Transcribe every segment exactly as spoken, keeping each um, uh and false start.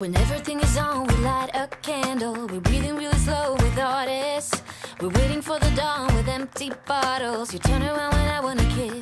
When everything is on, we light a candle. We're breathing really slow with artists. We're waiting for the dawn with empty bottles. You turn around when I wanna kiss.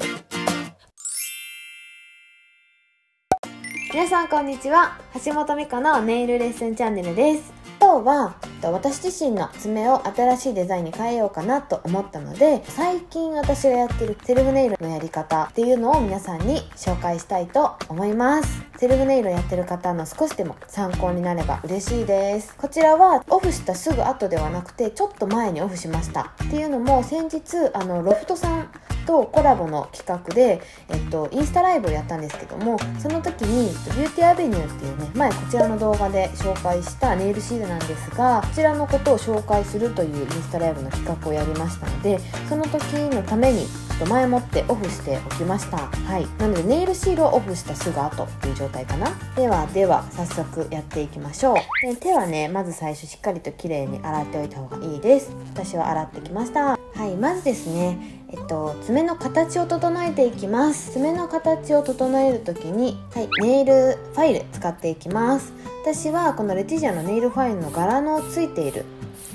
皆さんこんにちは。橋本美香のネイルレッスンチャンネルです。今日は私自身の爪を新しいデザインに変えようかなと思ったので、最近私がやってるセルフネイルのやり方っていうのを皆さんに紹介したいと思います。セルフネイルをやってる方の少しでも参考になれば嬉しいです。こちらはオフしたすぐ後ではなくて、ちょっと前にオフしました。っていうのも、先日あのロフトさんとコラボの企画で、えっと、インスタライブをやったんですけども、その時にビューティーアベニューっていうね、前こちらの動画で紹介したネイルシールなんですが、こちらのことを紹介するというインスタライブの企画をやりましたので、その時のためにちょっと前もってオフしておきました。はい。なのでネイルシールをオフしたすぐ後っていう状態かな。ではでは早速やっていきましょう。で、手はね、まず最初しっかりと綺麗に洗っておいた方がいいです。私は洗ってきました。はい、まずですね、えっと、爪の形を整えていきます。爪の形を整えるときに、はい、ネイルファイル使っていきます。私はこのレティジアのネイルファイルの柄のついている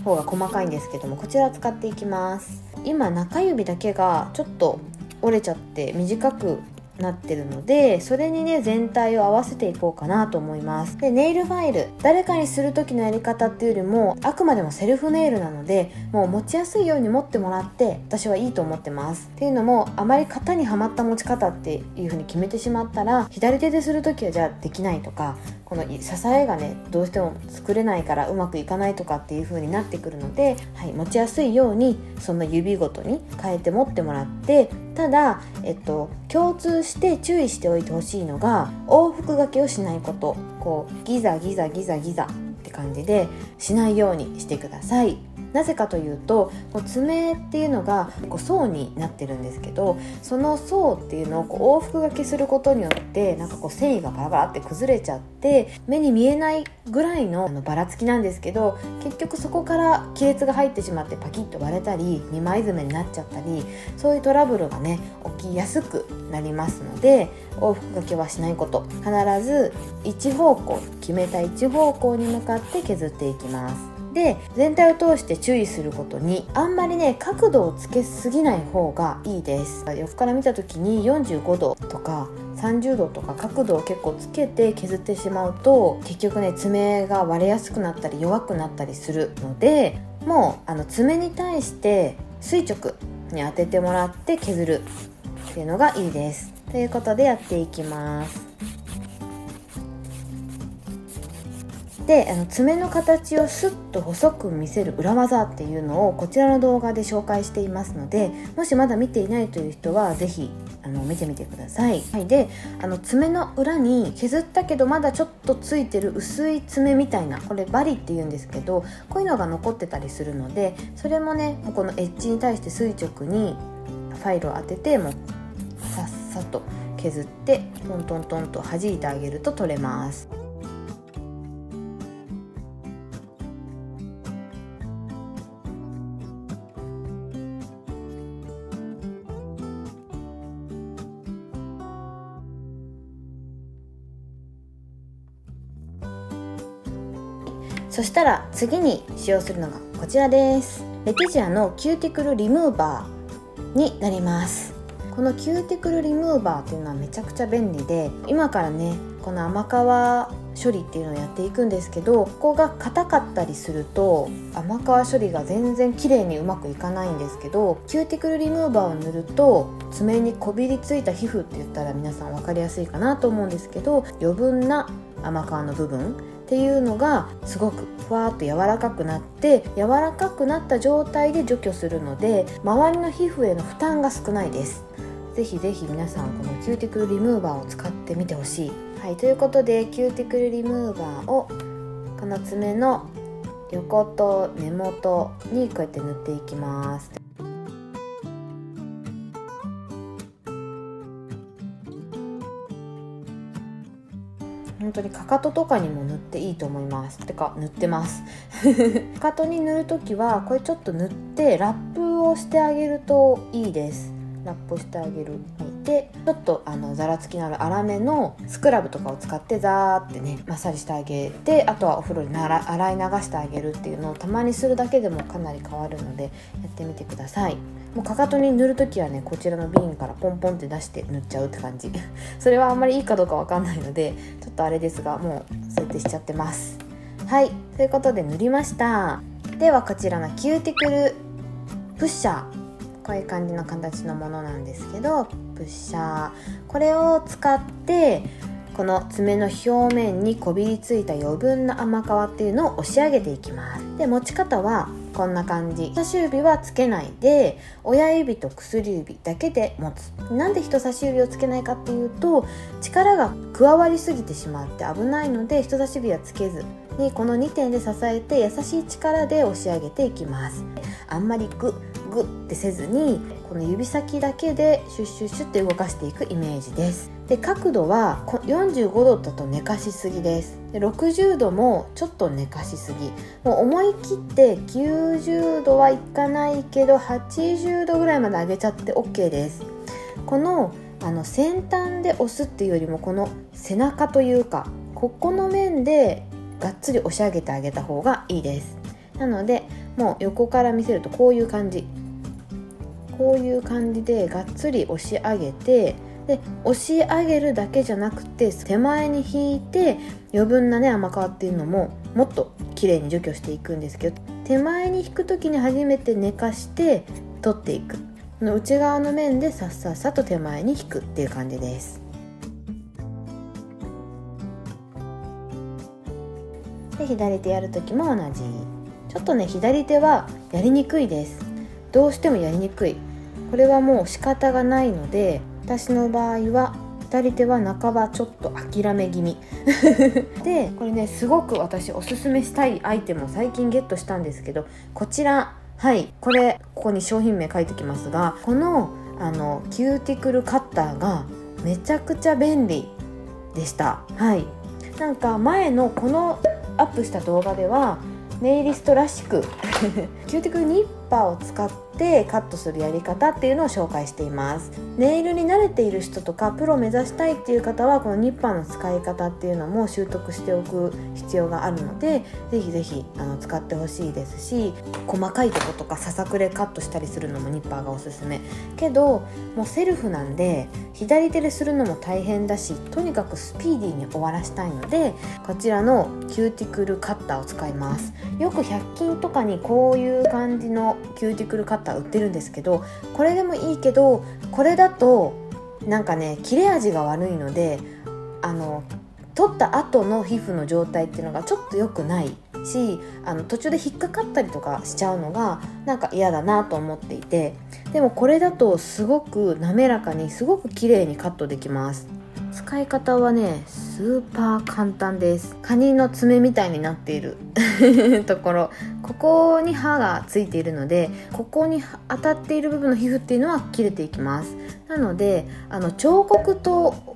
方が細かいんですけども、こちらを使っていきます。今中指だけがちょっと折れちゃって短くなってるので、それにね全体を合わせていこうかなと思います。で、ネイルファイル、誰かにする時のやり方っていうよりも、あくまでもセルフネイルなので、もう持ちやすいように持ってもらって私はいいと思ってます。っていうのも、あまり型にはまった持ち方っていう風に決めてしまったら、左手でする時はじゃあできないとか、この支えがねどうしても作れないからうまくいかないとかっていう風になってくるので、はい、持ちやすいようにその指ごとに変えて持ってもらって、ただ、えっと、共通して注意しておいてほしいのが、往復掛けをしないこと。こうギザギザギザギザって感じでしないようにしてください。なぜかというと、こう爪っていうのがこう層になってるんですけど、その層っていうのをこう往復掛けすることによって、なんかこう繊維がバラバラって崩れちゃって、目に見えないぐらいのばらつきなんですけど、結局そこから亀裂が入ってしまってパキッと割れたりにまい爪になっちゃったり、そういうトラブルがね起きやすくなりますので、往復掛けはしないこと。必ず一方向、決めた一方向に向かって削っていきます。で、全体を通して注意することに、あんまりね角度をつけすぎない方がいいです。横から見た時によんじゅうごどとかさんじゅうどとか角度を結構つけて削ってしまうと、結局ね爪が割れやすくなったり弱くなったりするので、もうあの爪に対して垂直に当ててもらって削るっていうのがいいです。ということでやっていきます。で、あの爪の形をスッと細く見せる裏技っていうのをこちらの動画で紹介していますので、もしまだ見ていないという人は是非あの見てみてください。はい、で、あの爪の裏に削ったけどまだちょっとついてる薄い爪みたいな、これバリって言うんですけど、こういうのが残ってたりするので、それもねこのエッジに対して垂直にファイルを当てて、もうさっさと削ってトントントンと弾いてあげると取れます。そしたら次に使用するのがこちらです。レティジアのキューティクルリムーバーになります。このキューティクルリムーバーっていうのはめちゃくちゃ便利で、今からねこの甘皮処理っていうのをやっていくんですけど、ここが硬かったりすると甘皮処理が全然綺麗にうまくいかないんですけど、キューティクルリムーバーを塗ると爪にこびりついた皮膚って言ったら皆さん分かりやすいかなと思うんですけど、余分な甘皮の部分っていうのがすごくふわーっと柔らかくなって、柔らかくなった状態で除去するので、周りの皮膚への負担が少ないです。ぜひぜひ皆さんこのキューティクルリムーバーを使ってみてほしい。はい、ということでキューティクルリムーバーをこの爪の横と根元にこうやって塗っていきます。本当にかかととかにも塗っていいと思います。てか塗ってますかかとに塗るときはこれちょっと塗ってラップをしてあげるといいです。ラップしてあげる、はい、で、ちょっとあのザラつきのある粗めのスクラブとかを使ってザーってねマッサージしてあげて、あとはお風呂になら洗い流してあげるっていうのをたまにするだけでもかなり変わるのでやってみてください。もうかかとに塗るときはね、こちらの瓶からポンポンって出して塗っちゃうって感じそれはあんまりいいかどうかわかんないのでちょっとあれですが、もうそうやってしちゃってます。はい、ということで塗りました。ではこちらのキューティクルプッシャー、こういう感じの形のものなんですけど、プッシャー、これを使ってこの爪の表面にこびりついた余分な甘皮っていうのを押し上げていきます。で、持ち方はこんな感じ、人差し指はつけないで親指と薬指だけで持つ。なんで人差し指をつけないかっていうと、力が加わりすぎてしまって危ないので人差し指はつけずにこのにてんで支えて優しい力で押し上げていきます。あんまりグッグッってせずにこの指先だけでシュッシュッシュッって動かしていくイメージです。で、角度はよんじゅうごどだと寝かしすぎです。で、ろくじゅうどもちょっと寝かしすぎ、もう思い切ってきゅうじゅうどはいかないけどはちじゅうどぐらいまで上げちゃって OK です。この、あの先端で押すっていうよりもこの背中というかここの面でがっつり押し上げてあげた方がいいです。なのでもう横から見せるとこういう感じ、こういう感じでがっつり押し上げて、で押し上げるだけじゃなくて手前に引いて余分なね甘皮っていうのももっと綺麗に除去していくんですけど、手前に引く時に初めて寝かして取っていく、この内側の面でさっさっさと手前に引くっていう感じです。で、左手やる時も同じ。ちょっとね左手はやりにくいです。どうしてもやりにくい、これはもう仕方がないので、私の場合は左手は半ばちょっと諦め気味で、これねすごく私おすすめしたいアイテムを最近ゲットしたんですけど、こちら、はい、これここに商品名書いてきますが、このあのキューティクルカッターがめちゃくちゃ便利でした。はい、なんか前のこのアップした動画ではネイリストらしくキューティクルニッパーを使ってカットするやり方っていうのを紹介しています。ネイルに慣れている人とかプロ目指したいっていう方はこのニッパーの使い方っていうのも習得しておく必要があるので、ぜひぜひあの使ってほしいですし、細かいとことかささくれカットしたりするのもニッパーがおすすめけど、もうセルフなんで左手でするのも大変だし、とにかくスピーディーに終わらしたいのでこちらのキューティクルカッターを使います。よくひゃく均とかにこういう感じのキューティクルカッター売ってるんですけど、これでもいいけどこれだとなんかね切れ味が悪いので、あの取った後の皮膚の状態っていうのがちょっと良くないし、あの途中で引っかかったりとかしちゃうのがなんか嫌だなと思っていて、でもこれだとすごく滑らかにすごく綺麗にカットできます。使い方はねスーパー簡単です。カニの爪みたいになっているところ、ここに歯がついているのでここに当たっている部分の皮膚っていうのは切れていきます。なのであの彫刻刀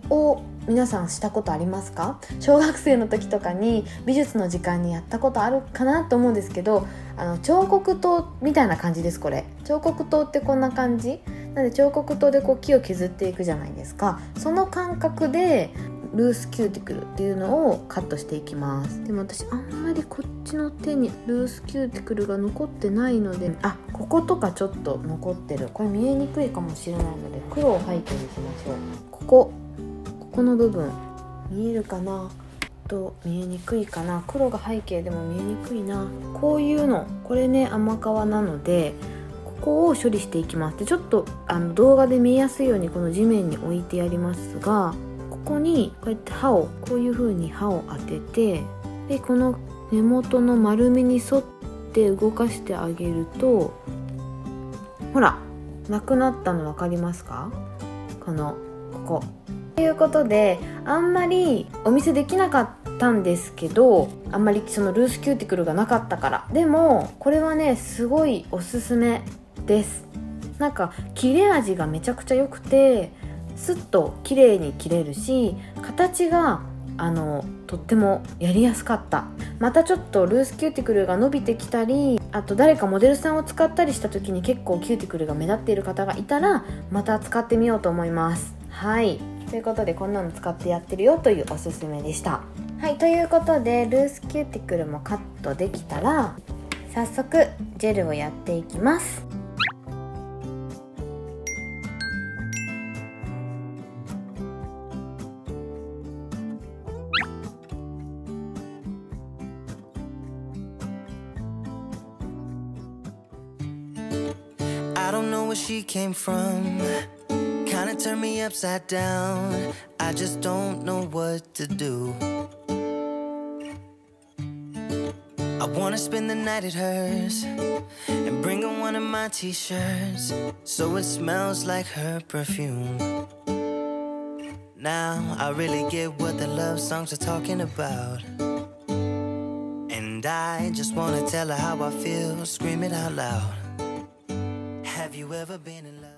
を皆さんしたことありますか？小学生の時とかに美術の時間にやったことあるかなと思うんですけど、あの彫刻刀みたいな感じです。これ彫刻刀ってこんな感じなので、彫刻刀でこう木を削っていくじゃないですか。その感覚でルースキューティクルっていうのをカットしていきます。でも私あんまりこっちの手にルースキューティクルが残ってないので、あ、こことかちょっと残ってる、これ見えにくいかもしれないので黒を背景にしましょう。こここの部分見えるかなと見えにくいかな、黒が背景でも見えにくいな、こういうの、これね甘皮なのでここを処理していきます。でちょっとあの動画で見えやすいようにこの地面に置いてやりますが、ここにこうやって刃をこういう風に刃を当てて、でこの根元の丸みに沿って動かしてあげると、ほらなくなったの分かりますか？このここ。ということであんまりお見せできなかったんですけど、あんまりそのルースキューティクルがなかったから、でもこれはねすごいおすすめです。なんか切れ味がめちゃくちゃ良くてスッと綺麗に切れるし、形があのとってもやりやすかった。またちょっとルースキューティクルが伸びてきたり、あと誰かモデルさんを使ったりした時に結構キューティクルが目立っている方がいたらまた使ってみようと思います。はい、ということでこんなの使ってやってるよというおすすめでした。はい、ということでルースキューティクルもカットできたら早速ジェルをやっていきます。I don't know where she came from, kinda turned me upside down. I just don't know what to do. I wanna spend the night at hers and bring her one of my t-shirts so it smells like her perfume. Now I really get what the love songs are talking about, and I just wanna tell her how I feel, scream it out loud. Have you ever been in love?